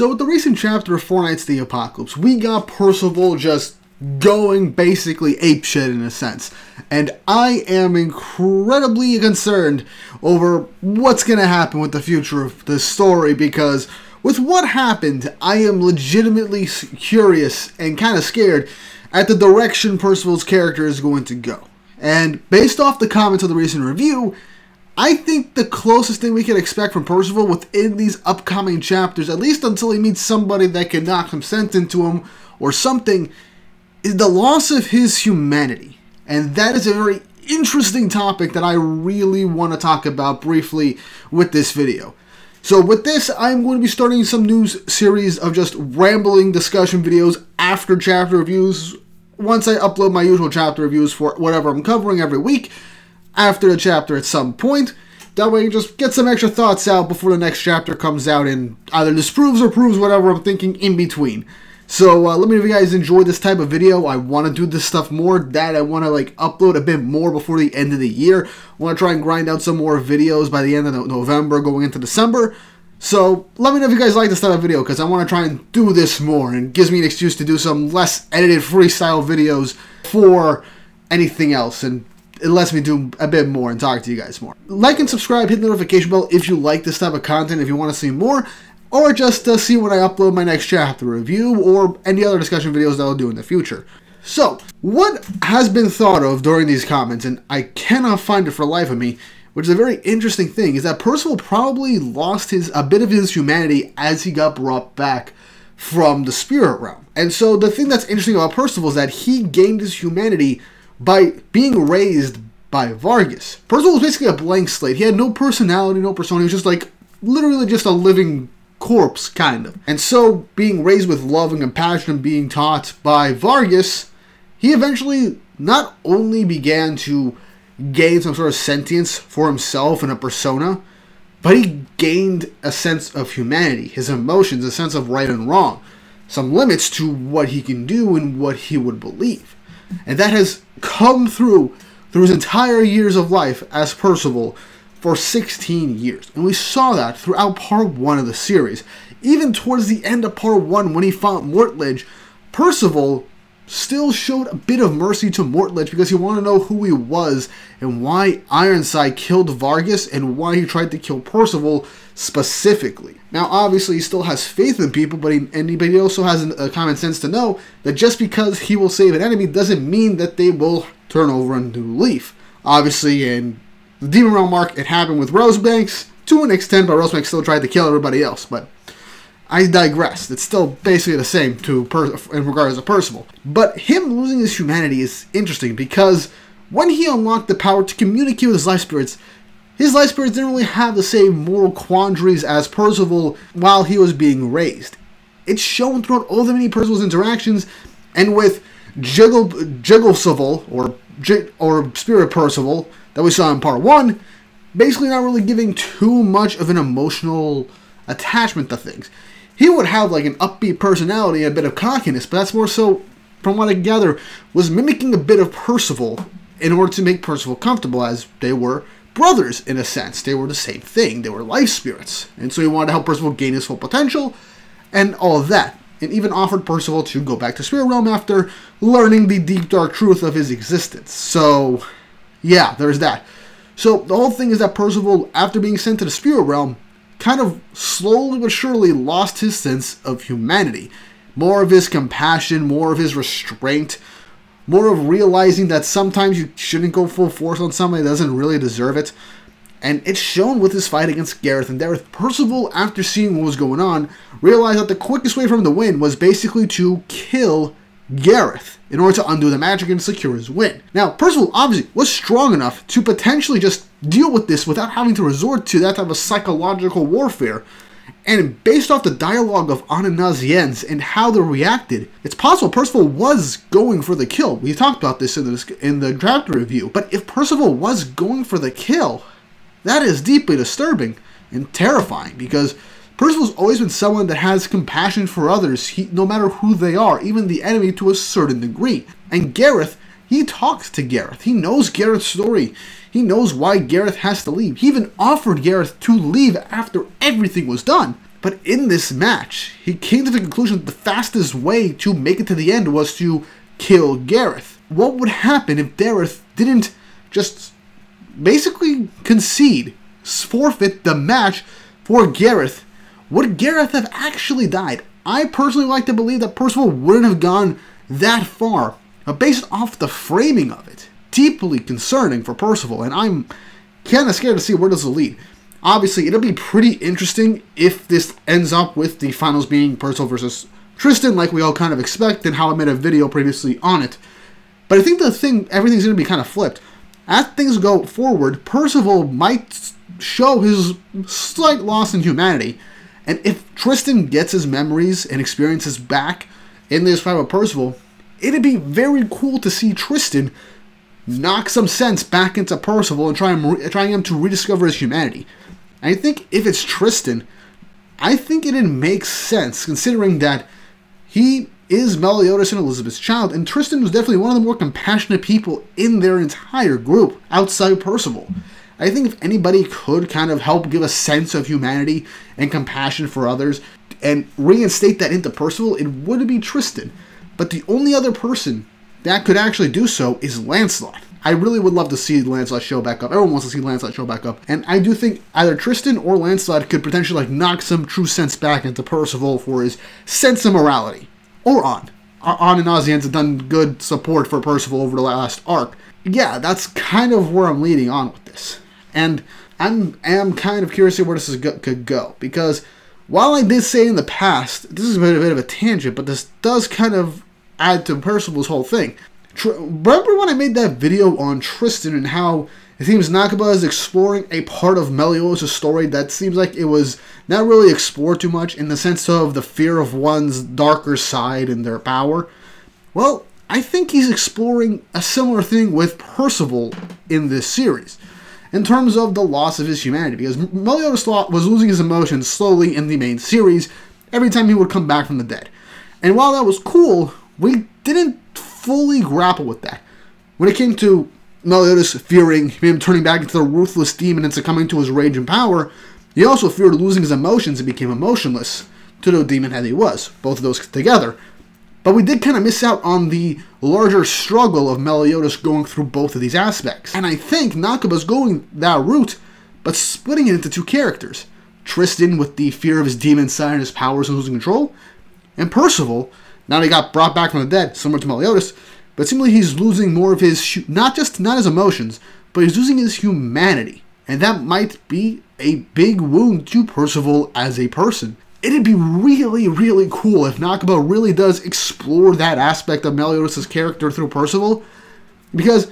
So with the recent chapter of Four Knights of the Apocalypse, we got Percival just going basically apeshit in a sense. And I am incredibly concerned over what's going to happen with the future of this story, because with what happened, I am legitimately curious and kind of scared at the direction Percival's character is going to go. And based off the comments of the recent review, I think the closest thing we can expect from Percival within these upcoming chapters, at least until he meets somebody that can knock some sense into him or something, is the loss of his humanity. And that is a very interesting topic that I really want to talk about briefly with this video. So with this, I'm going to be starting some new series of just rambling discussion videos after chapter reviews, once I upload my usual chapter reviews for whatever I'm covering every week, after a chapter at some point. That way you just get some extra thoughts out before the next chapter comes out and either disproves or proves whatever I'm thinking in between. So let me know if you guys enjoy this type of video. I want to do this stuff more. I want to like upload a bit more before the end of the year. I want to try and grind out some more videos by the end of November going into December. So let me know if you guys like this type of video, because I want to try and do this more, and it gives me an excuse to do some less edited freestyle videos for anything else, and it lets me do a bit more and talk to you guys more. Like and subscribe, hit the notification bell if you like this type of content, if you want to see more, or just to see when I upload my next chapter review or any other discussion videos that I'll do in the future. So, what has been thought of during these comments, and I cannot find it for the life of me, which is a very interesting thing, is that Percival probably lost a bit of his humanity as he got brought back from the spirit realm. And so the thing that's interesting about Percival is that he gained his humanity by being raised by Vargas. Percival was basically a blank slate. He had no personality, no persona. He was just like, literally just a living corpse, kind of. And so, being raised with love and compassion and being taught by Vargas, he eventually not only began to gain some sort of sentience for himself and a persona, but he gained a sense of humanity, his emotions, a sense of right and wrong, some limits to what he can do and what he would believe. And that has come through his entire years of life as Percival for 16 years. And we saw that throughout part 1 of the series. Even towards the end of part 1 when he fought Mortledge, Percival still showed a bit of mercy to Mortledge because he wanted to know who he was and why Ironside killed Vargas and why he tried to kill Percival specifically. Now, obviously, he still has faith in people, but he also has a common sense to know that just because he will save an enemy doesn't mean that they will turn over a new leaf. Obviously, in the Demon Realm arc, it happened with Rosebanks to an extent, but Rosebanks still tried to kill everybody else, but I digress. It's still basically the same in regards to Percival. But him losing his humanity is interesting because when he unlocked the power to communicate with his life spirits didn't really have the same moral quandaries as Percival while he was being raised. It's shown throughout all the many Percival's interactions, and with Jigglesival or Spirit Percival that we saw in part 1, basically not really giving too much of an emotional attachment to things. He would have like an upbeat personality and a bit of cockiness, but that's more so, from what I gather, was mimicking a bit of Percival in order to make Percival comfortable, as they were brothers in a sense. They were the same thing. They were life spirits. And so he wanted to help Percival gain his full potential and all of that, and even offered Percival to go back to Spirit Realm after learning the deep dark truth of his existence. So, yeah, there's that. So the whole thing is that Percival, after being sent to the Spirit Realm, kind of slowly but surely lost his sense of humanity. More of his compassion, more of his restraint, more of realizing that sometimes you shouldn't go full force on somebody that doesn't really deserve it. And it's shown with his fight against Gareth and Dareth. Percival, after seeing what was going on, realized that the quickest way for him to win was basically to kill Gareth in order to undo the magic and secure his win. Now, Percival obviously was strong enough to potentially just deal with this without having to resort to that type of psychological warfare. And based off the dialogue of Anne and Nasiens and how they reacted, it's possible Percival was going for the kill. We talked about this in the chapter review. But if Percival was going for the kill, that is deeply disturbing and terrifying, because Percival's always been someone that has compassion for others, no matter who they are, even the enemy to a certain degree. And Gareth, he talks to Gareth. He knows Gareth's story. He knows why Gareth has to leave. He even offered Gareth to leave after everything was done. But in this match, he came to the conclusion that the fastest way to make it to the end was to kill Gareth. What would happen if Dareth didn't just basically concede, forfeit the match for Gareth? Would Gareth have actually died? I personally like to believe that Percival wouldn't have gone that far, but based off the framing of it, deeply concerning for Percival, and I'm kind of scared to see where does it lead. Obviously, it'll be pretty interesting if this ends up with the finals being Percival versus Tristan, like we all kind of expect, and how I made a video previously on it. But I think everything's going to be kind of flipped. As things go forward, Percival might show his slight loss in humanity, and if Tristan gets his memories and experiences back in this fight with Percival, it'd be very cool to see Tristan knock some sense back into Percival and trying him to rediscover his humanity. And I think if it's Tristan, I think it makes sense considering that he is Meliodas and Elizabeth's child, and Tristan was definitely one of the more compassionate people in their entire group outside Percival. I think if anybody could kind of help give a sense of humanity and compassion for others and reinstate that into Percival, it would be Tristan. But the only other person that could actually do so is Lancelot. I really would love to see Lancelot show back up. Everyone wants to see Lancelot show back up. And I do think either Tristan or Lancelot could potentially like knock some true sense back into Percival for his sense of morality. Or Anne. Anne and Nasiens have done good support for Percival over the last arc. Yeah, that's kind of where I'm leading on with this. And I'm kind of curious where this could go, because while I did say in the past, this is a bit of a tangent, but this does kind of add to Percival's whole thing. Remember when I made that video on Tristan and how it seems Nakaba is exploring a part of Meliodas' story that seems like it was not really explored too much in the sense of the fear of one's darker side and their power? Well, I think he's exploring a similar thing with Percival in this series, in terms of the loss of his humanity, because Meliodas was losing his emotions slowly in the main series every time he would come back from the dead. And while that was cool, we didn't fully grapple with that. When it came to Meliodas fearing him turning back into the ruthless demon and succumbing to his rage and power, he also feared losing his emotions and became emotionless to the demon head he was, both of those together. But we did kind of miss out on the larger struggle of Meliodas going through both of these aspects. And I think Nakaba's going that route, but splitting it into two characters. Tristan with the fear of his demon side and his powers and losing control, and Percival, now that he got brought back from the dead, similar to Meliodas, but seemingly he's losing more of his, not his emotions, but he's losing his humanity. And that might be a big wound to Percival as a person. It'd be really, really cool if Nakaba really does explore that aspect of Meliodas' character through Percival, because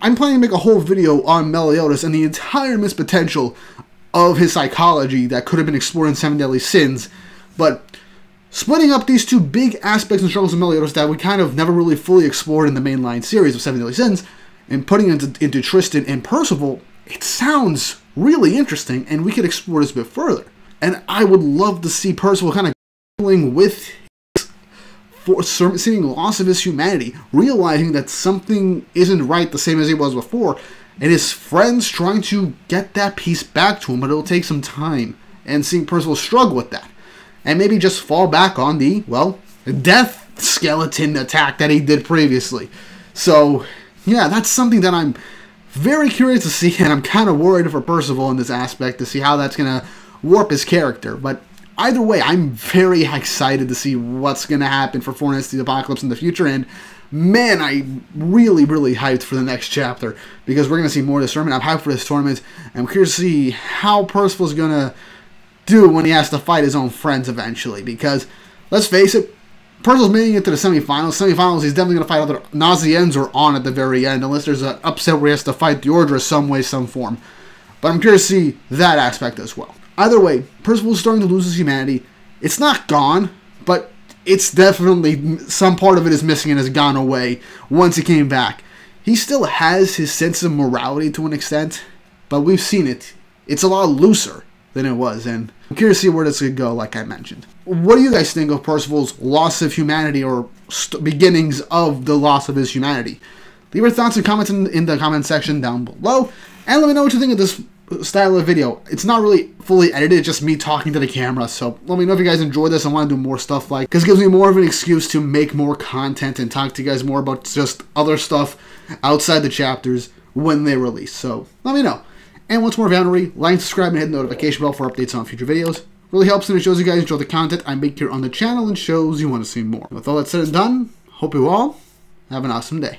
I'm planning to make a whole video on Meliodas and the entire missed potential of his psychology that could have been explored in Seven Deadly Sins, but splitting up these two big aspects and struggles of Meliodas that we kind of never really fully explored in the mainline series of Seven Deadly Sins, and putting it into Tristan and Percival, it sounds really interesting, and we could explore this a bit further. And I would love to see Percival kind of grappling with his seeming loss of his humanity, realizing that something isn't right the same as it was before, and his friends trying to get that piece back to him, but it'll take some time, and seeing Percival struggle with that, and maybe just fall back on the, well, death skeleton attack that he did previously. So, yeah, that's something that I'm very curious to see, and I'm kind of worried for Percival in this aspect to see how that's going to warp his character. But either way, I'm very excited to see what's going to happen for Four Knights of the Apocalypse in the future, and man, I'm really, really hyped for the next chapter, because we're going to see more of this tournament. I'm hyped for this tournament, and I'm curious to see how Percival's going to do when he has to fight his own friends eventually, because let's face it, Percival's making it to the semifinals. He's definitely going to fight either Nasiens or Anne at the very end, unless there's an upset where he has to fight the Order some way, some form. But I'm curious to see that aspect as well. Either way, Percival's starting to lose his humanity. It's not gone, but it's definitely, some part of it is missing and has gone away once he came back. He still has his sense of morality to an extent, but we've seen it. It's a lot looser than it was, and I'm curious to see where this could go, like I mentioned. What do you guys think of Percival's loss of humanity, or beginnings of the loss of his humanity? Leave your thoughts and comments in the comment section down below, and let me know what you think of this style of video. It's not really fully edited, it's just me talking to the camera. So let me know if you guys enjoy this and want to do more stuff like this. It gives me more of an excuse to make more content and talk to you guys more about just other stuff outside the chapters when they release. So let me know. And once more, Vannery, like, subscribe, and hit the notification bell for updates on future videos. Really helps and it shows you guys enjoy the content I make here on the channel and shows you want to see more. With all that said and done, hope you all have an awesome day.